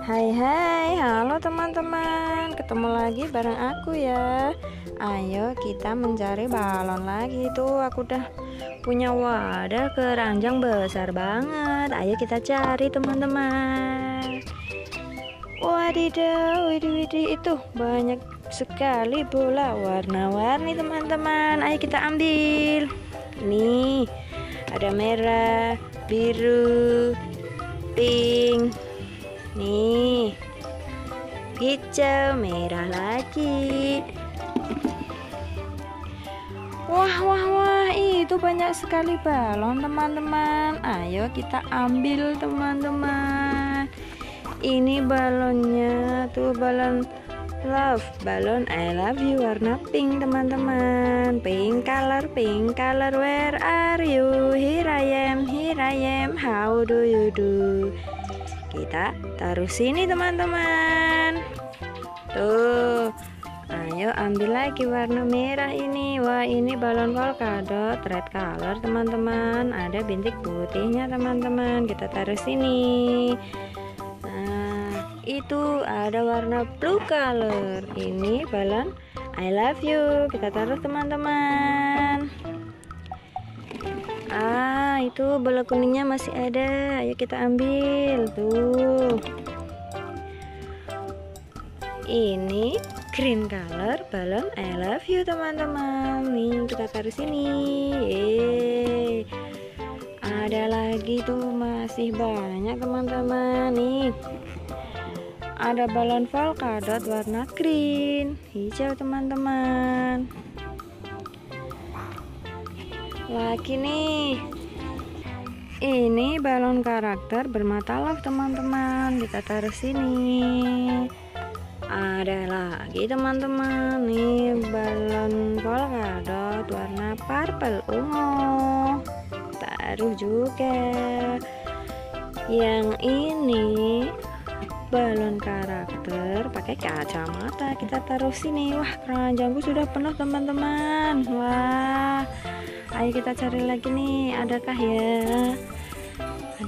Hai, halo teman-teman, ketemu lagi bareng aku ya. Ayo kita mencari balon lagi tuh. Aku udah punya wadah keranjang besar banget. Ayo kita cari teman-teman. Wadidaw, widih, itu banyak sekali bola warna-warni teman-teman. Ayo kita ambil. Nih, ada merah, biru, pink. Nih, hijau, merah lagi. Wah, itu banyak sekali balon teman-teman. Ayo kita ambil teman-teman. Ini balonnya tuh, balon love, balon I love you warna pink teman-teman. Pink color, where are you? Here I am, how do you do? Kita taruh sini teman-teman. Tuh, ayo ambil lagi warna merah ini. Wah, ini balon polkadot red color teman-teman. Ada bintik putihnya teman-teman. Kita taruh sini. Nah, itu ada warna blue color. Ini balon I love you. Kita taruh teman-teman. Itu bola kuningnya masih ada. Ayo kita ambil. Tuh, ini green color balon I love you teman-teman. Nih, kita taruh sini. Ada lagi tuh, masih banyak teman-teman. Nih, ada balon polkadot warna green, hijau teman-teman. Lagi nih, ini balon karakter bermata love teman-teman. Kita taruh sini. Ada lagi teman-teman, nih balon polkadot warna purple ungu. Taruh juga. Yang ini balon karakter pakai kacamata. Kita taruh sini. Wah, keranjangku sudah penuh teman-teman. Wah, ayo kita cari lagi nih.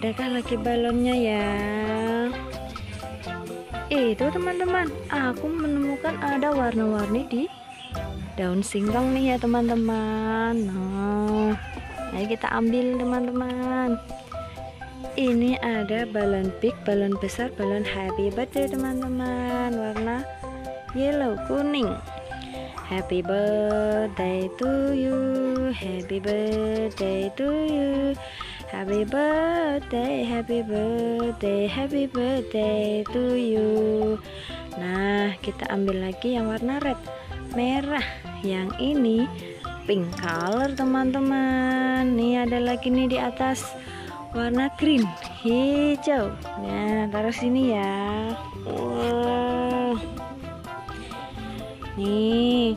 Adakah lagi balonnya ya? Itu teman-teman, aku menemukan ada warna-warni di daun singkong nih ya teman-teman. Nah, ayo kita ambil teman-teman. Ini ada balon big, balon besar, balon happy birthday teman-teman. Warna yellow kuning. Happy birthday to you, happy birthday to you, happy birthday to you. Nah, kita ambil lagi yang warna red, merah. Yang ini pink color teman-teman. Nih, ada lagi nih di atas warna green, hijau. Nah, taruh sini ya. Wow. Nih,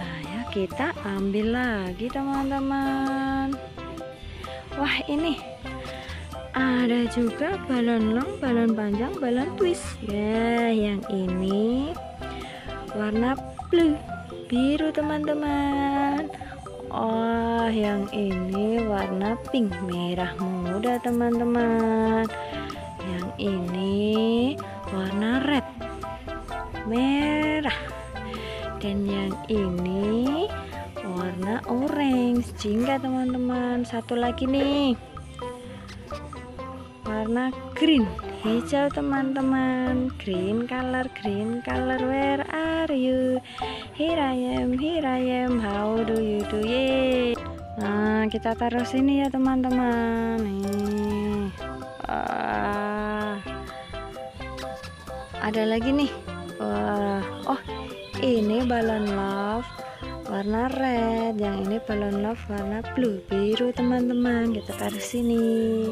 ayo kita ambil lagi teman-teman. Wah, ini ada juga balon long, balon panjang, balon twist ya. Yang ini warna blue, biru teman-teman. Oh, yang ini warna pink, merah muda teman-teman. Yang ini warna red, merah. Dan yang ini warna orange, jingga teman-teman. Satu lagi nih warna green, hijau teman-teman. Green color, where are you? Here I am, how do you do? Ye. Nah, kita taruh sini ya teman-teman. Nih, ada lagi nih. Wah, oh, ini balon love warna red. Yang ini balon love warna blue, biru teman-teman. Kita taruh sini.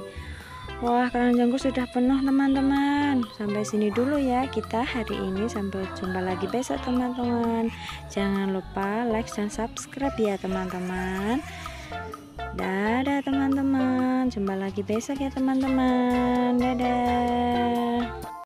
Wah, keranjangku sudah penuh teman-teman. Sampai sini dulu ya kita hari ini. Sampai jumpa lagi besok teman-teman. Jangan lupa like dan subscribe ya teman-teman. Dadah teman-teman. Jumpa lagi besok ya teman-teman. Dadah.